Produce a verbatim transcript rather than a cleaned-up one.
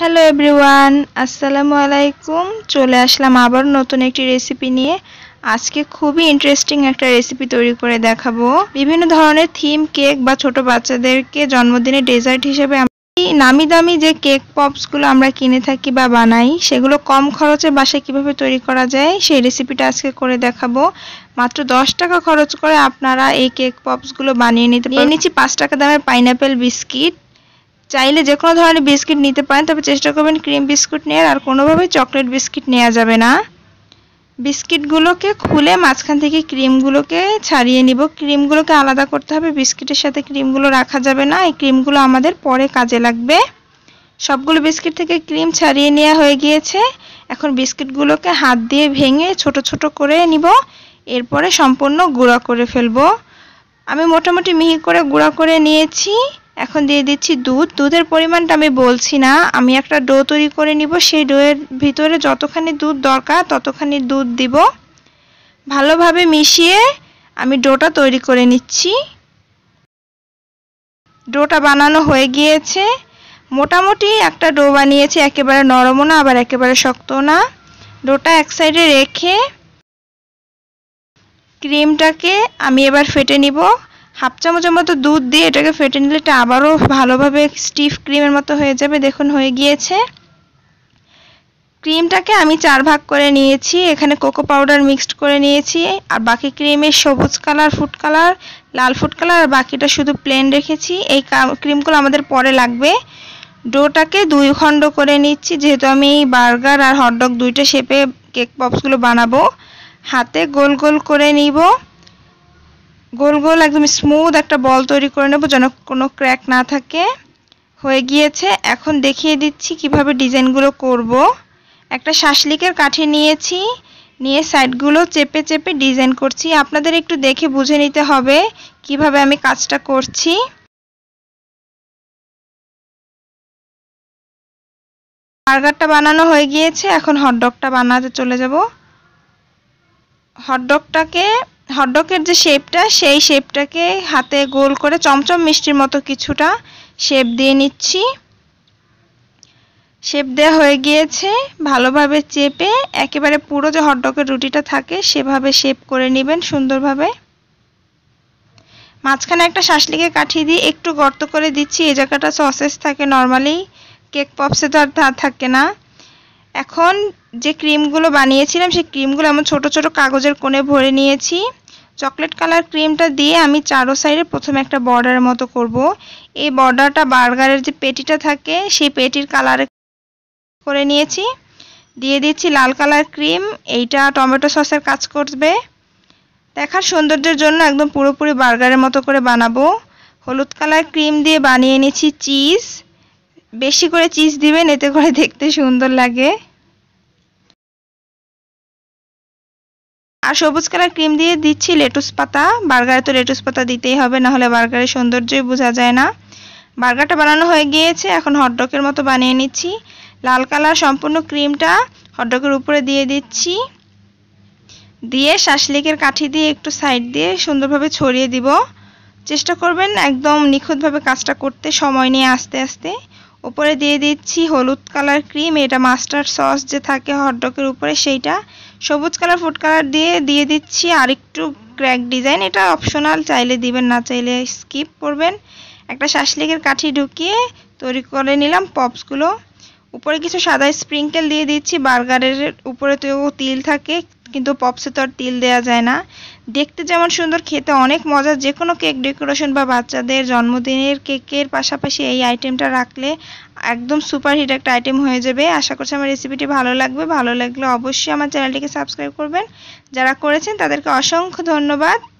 Hello everyone अस्सलामु अलैकुम चले आसलाम आबार नतून एक रेसिपी निये। आज के खूब ही इंटरेस्टिंग एक रेसिपी तैरी करे देखाबो। विभिन्न धरनेर थीम केक बा छोटो बाच्चादेरके जन्मदिने डेजार्ट हिसेबे नामी दामी जे केक पप्सगुलो आमरा किने थाकी बा बानाई सेगुलो कम खरचे बासाय किभाबे तैरी करा जाय सेई रेसिपिटा आजके करे देखाबो। मात्र दस टाका खरच करे आपनारा एई केक पप्सगुलो बानिये निते पारबेन। निचि पाँच टाका दामेर पाइनएपल बिस्किट चाइले जेकोनो धरनेर बिस्किट निते पारेन, तबे चेष्टा करबेन क्रीम बिस्किट नेयार आर कोनोभाबे चकलेट बिस्किट नेया जाबे ना। बिस्किटगुलोके खुले माछखान थेके क्रीमगुलोके छाड़िये निब। क्रीमगुलोके आलादा करते होबे, बिस्किटेर साथे क्रीमगुलो राखा जाबे ना, एई क्रीमगुलो आमादेर परे काजे लागबे। सबगुलो बिस्किट थेके क्रीम छाड़िये नेया हये गियेछे। एखन बिस्किटगुलोके हाथ दिये भेंगे छोटो छोटो करे निब, एरपरे सम्पूर्ण गुड़ा करे फेलबो। आमि मोटामुटी मिहि करे गुड़ा करे नियेछि। एखन दिए दिच्छी दूध। दूधेर परिमाणटा आमि बोलछि ना, आमि एकटा डो तैरी करे निब। सेई डोयेर भितरे जतखानि दूध दरकार ततखानि दूध दिब। भालोभाबे मिशिये आमि डोटा तैरी करे निच्छि। डोटा बानानो हये गियेछे। मोटामुटी एकटा डो बानियेछि, एकेबारे नरमो ना आबार एकेबारे शक्तो ना। डोटा एक साइडे रेखे क्रीमटाके आमि एबार फेटे निब। हाफ चामचের মতো दूध दिए এটাকে ফেটে নিলে এটা আবারো ভালোভাবে স্টিফ ক্রিমের মতো হয়ে যাবে। দেখুন হয়ে গিয়েছে। ক্রিমটাকে আমি চার ভাগ করে নিয়েছি। এখানে কোকো পাউডার মিক্সড করে নিয়েছি আর বাকি ক্রিমে সবুজ কালার, ফুড কালার, লাল ফুড কালার আর বাকিটা শুধু প্লেন রেখেছি। এই ক্রিমগুলো আমাদের পরে লাগবে। ডোটাকে দুই খণ্ড করে নিচ্ছি, যেহেতু আমি বার্গার আর হটডগ দুইটা শেপে কেক পপসগুলো বানাবো। হাতে গোল গোল করে নিব। গোল গোল একদম স্মুথ একটা বল তৈরি করে নেব যেন কোনো ক্র্যাক না থাকে। হয়ে গিয়েছে। এখন দেখিয়ে দিচ্ছি কিভাবে ডিজাইনগুলো করব। একটা শাসলিকের কাঠি নিয়েছি, নিয়ে সাইডগুলো চেপে চেপে ডিজাইন করছি। আপনাদের একটু দেখে বুঝে নিতে হবে কিভাবে আমি কাজটা করছি। বার্গারটা বানানো হয়ে গিয়েছে। এখন হটডগটা বানাতে চলে যাব। হটডগটাকে হটডগের যে শেপটা সেই শেপটাকে হাতে গোল করে চমচম মিষ্টির মতো কিছুটা শেপ দিয়ে নিচ্ছি। শেপ দেওয়া হয়ে গিয়েছে। ভালোভাবে চেপে একেবারে পুরো যে হটডগের রুটিটা থাকে সেভাবে শেপ করে নেবেন সুন্দরভাবে। মাঝখানে একটা শাসলিকে কাঠি দিয়ে একটু গর্ত করে দিচ্ছি। এই জায়গাটা সসেস থাকে নর্মালি, কেক পপসে তো আর তা থাকে না। এখন যে ক্রিমগুলো বানিয়েছিলাম সেই ক্রিমগুলো আমি ছোট ছোট কাগজের কোণে ভরে নিয়েছি। চকলেট কালার ক্রিমটা দিয়ে আমি চারো সাইডে প্রথমে একটা বর্ডারের মতো করব। এই বর্ডারটা বার্গারের যে পেটিটা থাকে সেই পেটির কালারে করে নিয়েছি। দিয়ে দিচ্ছি লাল কালার ক্রিম, এইটা টমেটো সসের কাজ করবে। দেখার সৌন্দর্যের জন্য একদম পুরোপুরি বার্গারের মতো করে বানাবো। হলুদ কালার ক্রিম দিয়ে বানিয়ে নিয়েছি চিজ। বেশি করে চিজ দিবেন, এতে করে দেখতে সুন্দর লাগে। আর সবুজ কালার ক্রিম দিয়ে দিচ্ছি লেটুস পাতা। বার্গারে তো লেটুস পাতা দিতেই হবে, না হলে বার্গারের সৌন্দর্যই বোঝা যায় না। বার্গারটা বানানো হয়ে গিয়েছে। এখন হটডগের মতো বানিয়ে নিচ্ছি। লাল কালার সম্পূর্ণ ক্রিমটা হটডগের উপরে দিয়ে দিচ্ছি, দিয়ে শাসলিকের কাঠি দিয়ে একটু সাইড দিয়ে সুন্দরভাবে ছড়িয়ে দিব। চেষ্টা করবেন একদম নিখুঁতভাবে কাজটা করতে, সময় নিয়ে আস্তে আস্তে। উপরে দিয়ে দিচ্ছি হলুদ কালার ক্রিম, এটা মাস্টার্ড সস যে থাকে হটডগের উপরে সেইটা। সবুজ কালার ফুড কালার দিয়ে দিয়ে দিচ্ছি আরেকটু ক্র্যাক ডিজাইন, এটা অপশনাল, চাইলে দিবেন না চাইলে স্কিপ করবেন। একটা শাসলিকের কাঠি ঢুকিয়ে তৈরি করে নিলাম পপসগুলো। উপরে কিছু সাদা স্প্রিঙ্কেল দিয়ে দিচ্ছি। বার্গারের উপরে তো তিল থাকে কিন্তু পপসে তো আর তিল দেওয়া যায় না। দেখতে যেমন সুন্দর, খেতে অনেক মজা। যে কোনো কেক ডেকোরেশন বা বাচ্চাদের জন্মদিনের কেকের পাশাপাশি এই আইটেমটা রাখলে একদম সুপারহিট একটা আইটেম হয়ে যাবে। আশা করছি আমার রেসিপিটি ভালো লাগবে। ভালো লাগলে অবশ্যই আমার চ্যানেলটিকে সাবস্ক্রাইব করবেন। যারা করেছেন তাদেরকে অসংখ্য ধন্যবাদ।